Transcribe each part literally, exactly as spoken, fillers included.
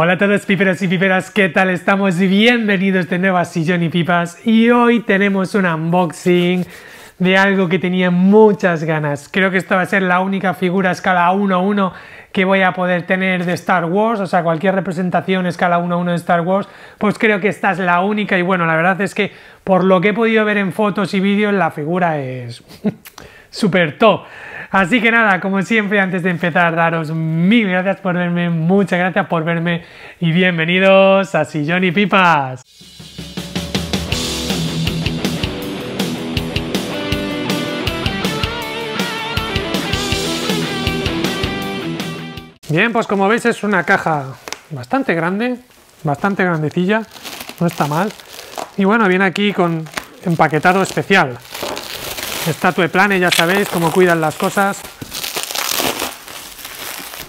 Hola a todos piperos y piperas, ¿qué tal estamos? Bienvenidos de nuevo a Sillón y Pipas, y hoy tenemos un unboxing de algo que tenía muchas ganas. Creo que esta va a ser la única figura escala uno a uno que voy a poder tener de Star Wars, o sea, cualquier representación escala uno a uno de Star Wars, pues creo que esta es la única. Y bueno, la verdad es que por lo que he podido ver en fotos y vídeos, la figura es súper top. Así que nada, como siempre, antes de empezar, daros mil gracias por verme, muchas gracias por verme y bienvenidos a Sillón y Pipas. Bien, pues como veis es una caja bastante grande, bastante grandecilla, no está mal. Y bueno, viene aquí con empaquetado especial. Statue Planet, ya sabéis cómo cuidan las cosas.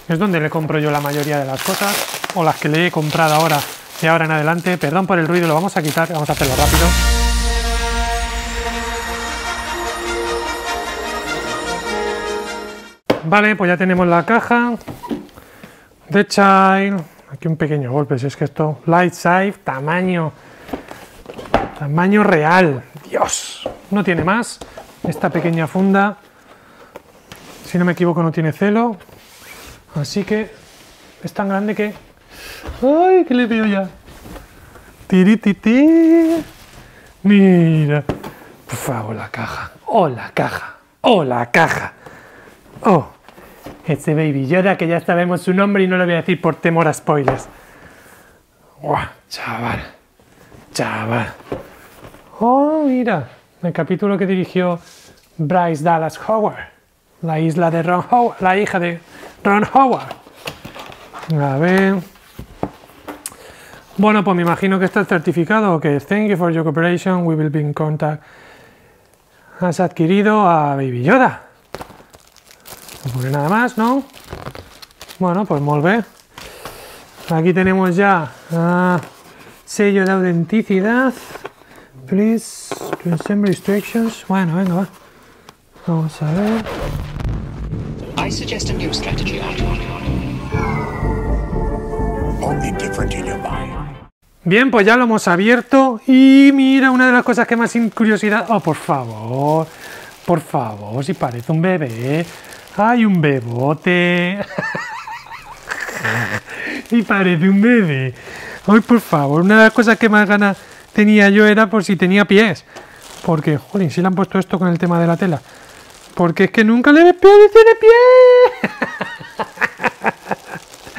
Es donde le compro yo la mayoría de las cosas, o las que le he comprado ahora y ahora en adelante. Perdón por el ruido, lo vamos a quitar, vamos a hacerlo rápido. Vale, pues ya tenemos la caja. The Child. Aquí un pequeño golpe, si es que esto... Light Side, tamaño... Tamaño real. Dios. No tiene más. Esta pequeña funda, si no me equivoco, no tiene celo, así que es tan grande que... ¡Ay, que le veo ya! ¡Tirititi! ¡Mira! Por favor, la caja. ¡Oh, la caja! ¡Oh, la caja! ¡Oh! Este Baby Yoda, que ya sabemos su nombre y no lo voy a decir por temor a spoilers. ¡Guau! ¡Chaval! ¡Chaval! ¡Oh, mira! El capítulo que dirigió Bryce Dallas Howard, la isla de Ron Howard, la hija de Ron Howard. A ver. Bueno, pues me imagino que está certificado. Ok, thank you for your cooperation. We will be in contact. Has adquirido a Baby Yoda. No pone nada más, ¿no? Bueno, pues molt bé. Aquí tenemos ya uh, sello de autenticidad. Please to assemble instructions. Bueno, venga, va. Vamos a ver. I suggest a new strategy. Only different in your mind. Bien, pues ya lo hemos abierto. Y mira, una de las cosas que más sin curiosidad. Oh, por favor. Por favor, si parece un bebé. Hay un bebote. Y parece un bebé. Ay, por favor, una de las cosas que más gana tenía yo era por si tenía pies, porque, jolín, si le han puesto esto con el tema de la tela, porque es que nunca le ves pies y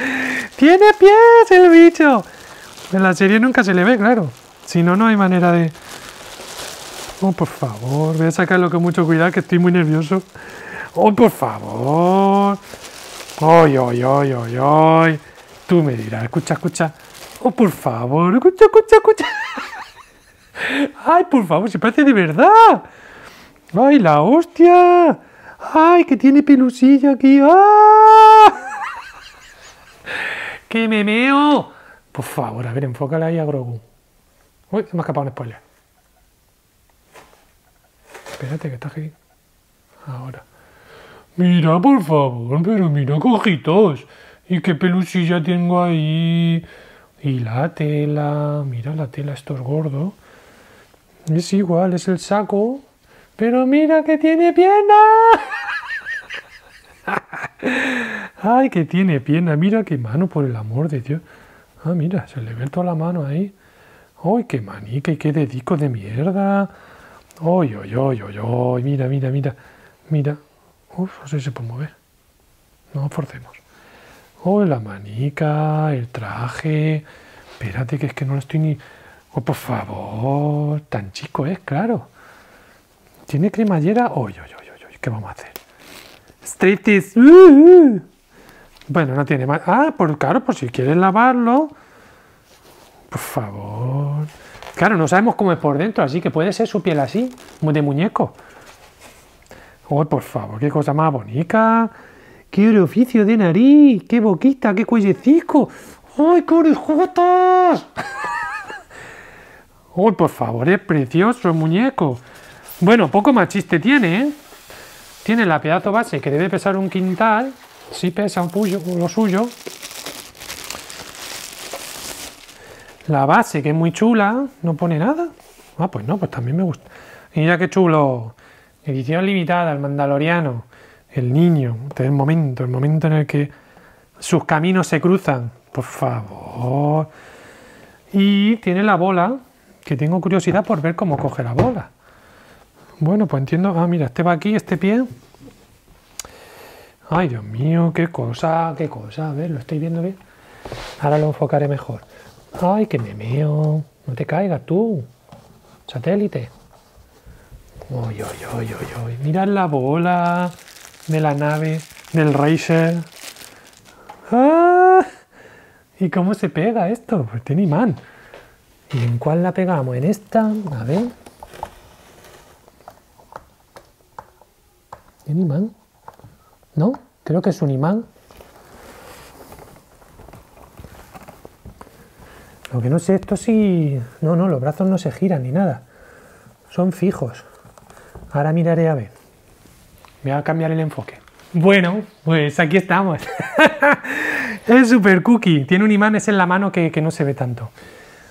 tiene pies. Tiene pies el bicho. En la serie nunca se le ve, claro, si no, no hay manera de... Oh, por favor, voy a sacarlo con mucho cuidado, que estoy muy nervioso. Oh, por favor. Oy, oy, oy, oy, oy. Tú me dirás, escucha, escucha. Oh, por favor, escucha, escucha, escucha. ¡Ay, por favor! ¡Se parece de verdad! ¡Ay, la hostia! ¡Ay, que tiene pelusillo aquí! ¡Ah! ¡Que me meo! Por favor, a ver, enfócala ahí a Grogu. ¡Uy, se me ha escapado un spoiler! Espérate, que está aquí. Ahora. Mira, por favor, pero mira, cojitos. Y qué pelusilla tengo ahí. Y la tela. Mira, la tela, esto es gordo. Es igual, es el saco, pero mira que tiene pierna. Ay, que tiene pierna, mira qué mano, por el amor de Dios. Ah, mira, se le ve toda la mano ahí. Ay, qué manica y qué dedico de mierda. Ay, ay, ay, ay, ay, mira, mira, mira, mira. Uf, no sé si se puede mover. No forcemos. Oh, la manica, el traje. Espérate, que es que no estoy ni... Oh, por favor, tan chico es, claro. ¿Tiene cremallera? Oy, oy, oy, oy, ¿qué vamos a hacer? Striptease. Uh, uh. Bueno, no tiene más. Ah, por, claro, por si quieres lavarlo. Por favor. Claro, no sabemos cómo es por dentro, así que puede ser su piel así, de muñeco. Oh, por favor, qué cosa más bonita. Qué orificio de nariz, qué boquita, qué cuellecico. ¡Ay, qué orejotas! ¡Oh, por favor! ¡Es precioso el muñeco! Bueno, poco más chiste tiene, ¿eh? Tiene la pedazo base, que debe pesar un quintal. Sí pesa un puño, lo suyo. La base, que es muy chula, no pone nada. Ah, pues no, pues también me gusta. Mira qué chulo. Edición limitada, el Mandaloriano, el niño. Este es el momento, el momento en el que sus caminos se cruzan. Por favor. Y tiene la bola, que tengo curiosidad por ver cómo coge la bola. Bueno, pues entiendo. Ah, mira, este va aquí, este pie. Ay, Dios mío, qué cosa, qué cosa. A ver, lo estoy viendo bien. Ahora lo enfocaré mejor. Ay, que me meo. No te caigas tú. Satélite. Oy, oy, oy, oy, oy. Mirad la bola de la nave, del racer. ¡Ah! ¿Y cómo se pega esto? Pues tiene imán. ¿Y en cuál la pegamos? En esta. A ver. ¿Tiene imán? ¿No? Creo que es un imán. Lo que no sé, esto sí... No, no, los brazos no se giran ni nada. Son fijos. Ahora miraré a ver. Voy a cambiar el enfoque. Bueno, pues aquí estamos. Es super cookie. Tiene un imán, es en la mano que, que no se ve tanto.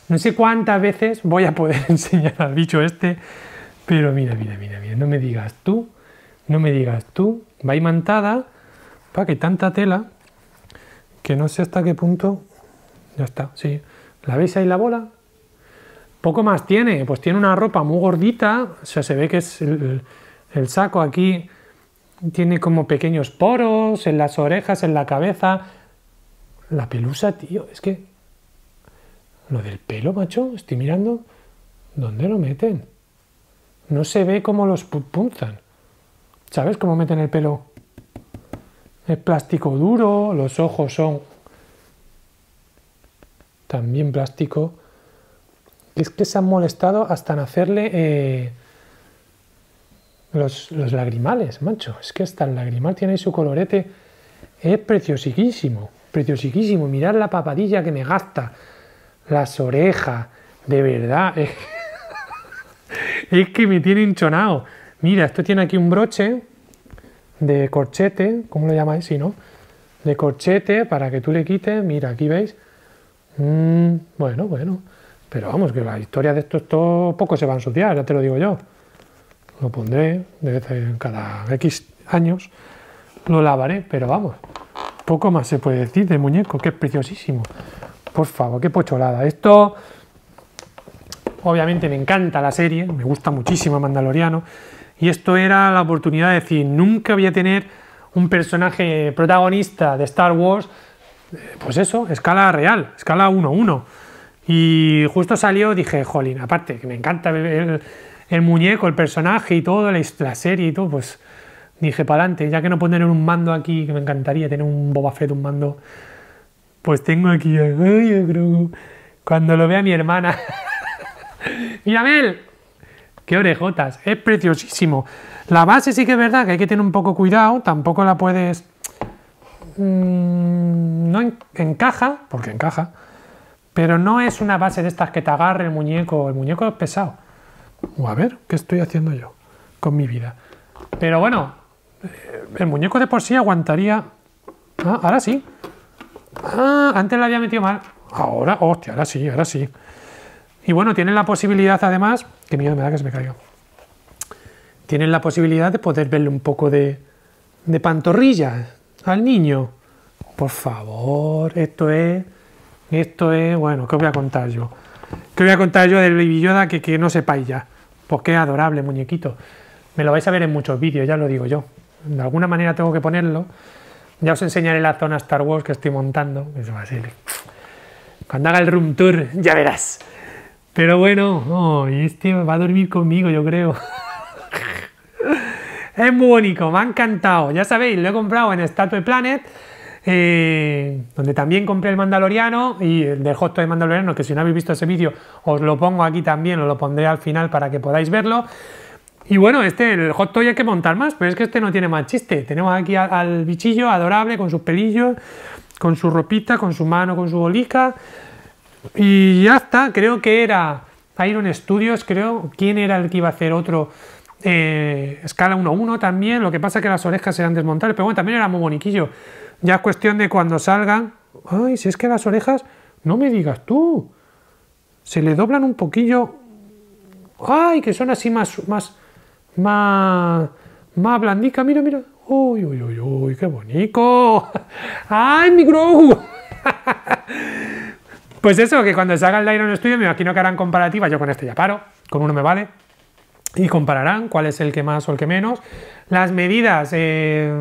No sé cuántas veces voy a poder enseñar al bicho este. Pero mira, mira, mira, mira. No me digas tú. No me digas tú. Va imantada. Para que tanta tela. Que no sé hasta qué punto... Ya está, sí. ¿La veis ahí la bola? Poco más tiene, pues tiene una ropa muy gordita, o sea, se ve que es el, el saco aquí, tiene como pequeños poros en las orejas, en la cabeza, la pelusa, tío, es que... Lo del pelo, macho, estoy mirando, ¿dónde lo meten? No se ve cómo los punzan, ¿sabes cómo meten el pelo? Es plástico duro, los ojos son... también plástico. Es que se han molestado hasta en hacerle eh, los, los lagrimales, macho. Es que hasta el lagrimal tiene ahí su colorete. Es preciosiquísimo, preciosiquísimo. Mirad la papadilla que me gasta. Las orejas, de verdad. Es que me tiene hinchonado. Mira, esto tiene aquí un broche de corchete, ¿cómo lo llamáis? Sí, ¿no? De corchete para que tú le quites. Mira, aquí veis. Mm, bueno, bueno, pero vamos, que la historia de esto, esto poco se va a ensuciar, ya te lo digo yo. Lo pondré de vez en cada X años, lo lavaré, pero vamos, poco más se puede decir de muñeco, que es preciosísimo. Por favor, qué pocholada. Esto, obviamente me encanta la serie, me gusta muchísimo Mandaloriano, y esto era la oportunidad de decir, nunca voy a tener un personaje protagonista de Star Wars. Pues eso, escala real, escala uno uno. Y justo salió, dije, jolín, aparte, que me encanta el, el muñeco, el personaje y todo, la, la serie y todo, pues dije, para adelante, ya que no puedo tener un mando aquí, que me encantaría tener un Boba Fett, un mando, pues tengo aquí, ay, Grogu, cuando lo vea mi hermana. ¡Mirabel! ¡Qué orejotas! Es preciosísimo. La base sí que es verdad que hay que tener un poco cuidado, tampoco la puedes... no encaja, porque encaja, pero no es una base de estas que te agarre el muñeco, el muñeco es pesado. O a ver, ¿qué estoy haciendo yo con mi vida? Pero bueno, el muñeco de por sí aguantaría... Ah, ahora sí. Ah, antes la había metido mal. Ahora, hostia, ahora sí, ahora sí. Y bueno, tienen la posibilidad además... Qué miedo me da que se me caiga. Tienen la posibilidad de poder verle un poco de, de pantorrilla al niño. Por favor, esto es, esto es, bueno, ¿qué os voy a contar yo? ¿Qué os voy a contar yo del Baby Yoda que, que no sepáis ya? Pues qué adorable muñequito. Me lo vais a ver en muchos vídeos, ya lo digo yo. De alguna manera tengo que ponerlo. Ya os enseñaré la zona Star Wars que estoy montando. Eso va a ser. Cuando haga el room tour, ya verás. Pero bueno, oh, este va a dormir conmigo, yo creo. Es muy bonito, me ha encantado. Ya sabéis, lo he comprado en Statue Planet, eh, donde también compré el Mandaloriano y el de Hot Toys Mandaloriano, que si no habéis visto ese vídeo os lo pongo aquí también, os lo pondré al final para que podáis verlo. Y bueno, este, el Hot Toys hay que montar más, pero es que este no tiene más chiste. Tenemos aquí al, al bichillo adorable, con sus pelillos, con su ropita, con su mano, con su bolica. Y ya está, creo que era Iron Studios, creo. ¿Quién era el que iba a hacer otro...? Eh, escala uno uno también, lo que pasa es que las orejas eran desmontables, pero bueno, también era muy boniquillo. Ya es cuestión de cuando salgan. Ay, si es que las orejas, no me digas tú, se le doblan un poquillo. ¡Ay! Que son así más, más, más, más blandica. Mira, mira. ¡Uy, uy, uy, uy! ¡Qué bonito! ¡Ay, mi Grogu! Pues eso, que cuando salga el Iron Studios me imagino que harán comparativas. Yo con este ya paro, con uno me vale. Y compararán cuál es el que más o el que menos. Las medidas, eh,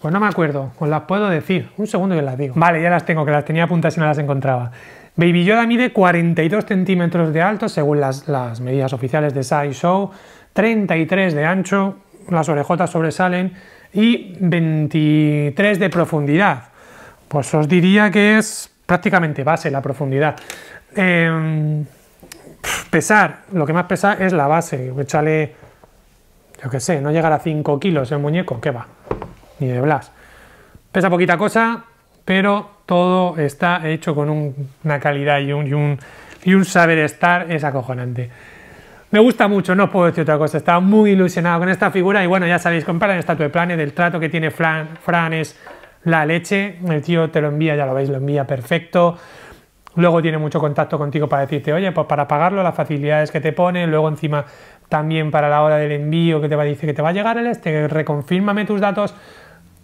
pues no me acuerdo, os las puedo decir. Un segundo que las digo. Vale, ya las tengo, que las tenía apuntadas y no las encontraba. Baby Yoda mide cuarenta y dos centímetros de alto, según las, las medidas oficiales de SciShow, treinta y tres de ancho, las orejotas sobresalen, y veintitrés de profundidad. Pues os diría que es prácticamente base la profundidad. Eh, pesar, lo que más pesa es la base. Échale, yo qué sé, no llegará a cinco kilos el muñeco, ¿qué va? Ni de blas. Pesa poquita cosa, pero todo está hecho con un, una calidad y un, y, un, y un saber estar, es acojonante. Me gusta mucho, no os puedo decir otra cosa, estaba muy ilusionado con esta figura y bueno, ya sabéis, comprar en Statue Planet, del trato que tiene Fran, Fran es la leche, el tío te lo envía, ya lo veis, lo envía perfecto. Luego tiene mucho contacto contigo para decirte, oye, pues para pagarlo, las facilidades que te pone, luego encima también para la hora del envío que te va a decir que te va a llegar el este, reconfírmame tus datos,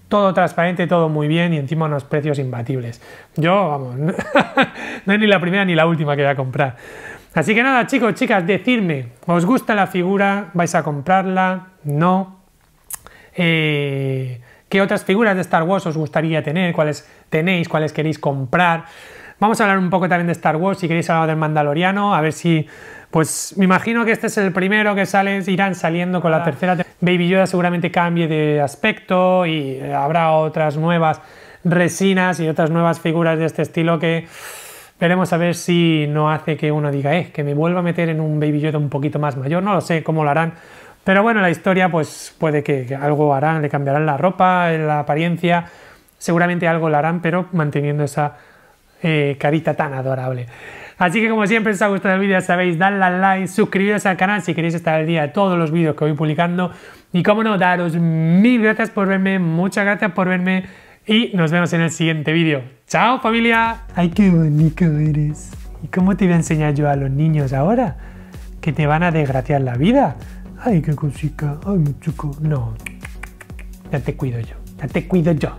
todo transparente, todo muy bien y encima unos precios imbatibles. Yo, vamos, no es ni la primera ni la última que voy a comprar. Así que nada, chicos, chicas, decidme, ¿os gusta la figura? ¿Vais a comprarla? ¿No? Eh, ¿Qué otras figuras de Star Wars os gustaría tener? ¿Cuáles tenéis? ¿Cuáles queréis comprar? Vamos a hablar un poco también de Star Wars, si queréis hablar del Mandaloriano, a ver si... Pues me imagino que este es el primero que sale, irán saliendo con la tercera. Baby Yoda seguramente cambie de aspecto y habrá otras nuevas resinas y otras nuevas figuras de este estilo que... Veremos a ver si no hace que uno diga, eh, que me vuelva a meter en un Baby Yoda un poquito más mayor, no lo sé cómo lo harán. Pero bueno, la historia pues puede que, que algo harán, le cambiarán la ropa, la apariencia, seguramente algo lo harán, pero manteniendo esa... Eh, carita tan adorable. Así que como siempre, si os ha gustado el vídeo, ya sabéis, dadle al like, suscribiros al canal si queréis estar al día de todos los vídeos que voy publicando y como no, daros mil gracias por verme, muchas gracias por verme y nos vemos en el siguiente vídeo. ¡Chao, familia! ¡Ay, qué bonito eres! ¿Y cómo te voy a enseñar yo a los niños ahora? Que te van a desgraciar la vida. ¡Ay, qué cosica! ¡Ay, mucho! No, ya te cuido yo, ya te cuido yo.